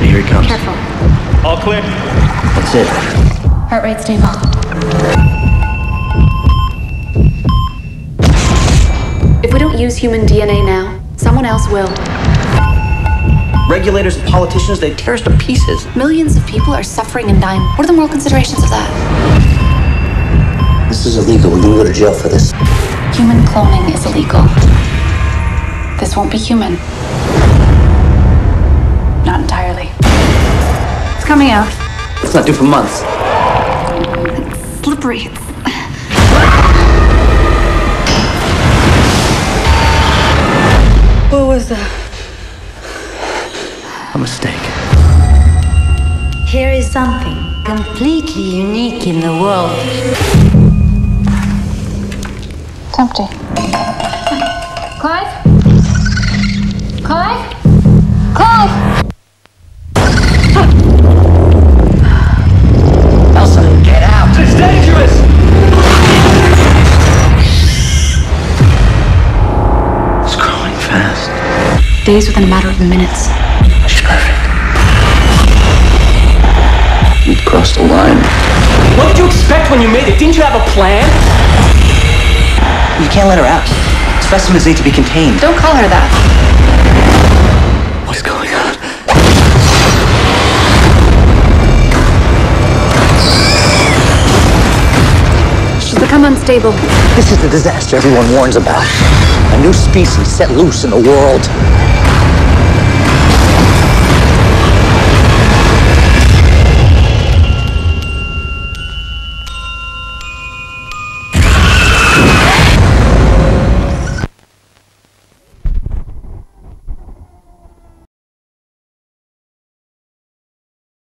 Here he comes. Careful. All clear. That's it. Heart rate stable. If we don't use human DNA now, someone else will. Regulators and politicians, they tear us to pieces. Millions of people are suffering and dying. What are the moral considerations of that? This is illegal. We're going to go to jail for this. Human cloning is illegal. This won't be human. Not entirely. It's coming out. It's not due for months. It's slippery. What was that? A mistake. Here is something completely unique in the world. It's empty. Clive? Clive? Clive! Elsa, get out! It's dangerous! It's growing fast. Days within a matter of minutes. We'd crossed the line. What did you expect when you made it? Didn't you have a plan? You can't let her out. Specimens need to be contained. Don't call her that. What's going on? She's become unstable. This is the disaster everyone warns about. A new species set loose in the world.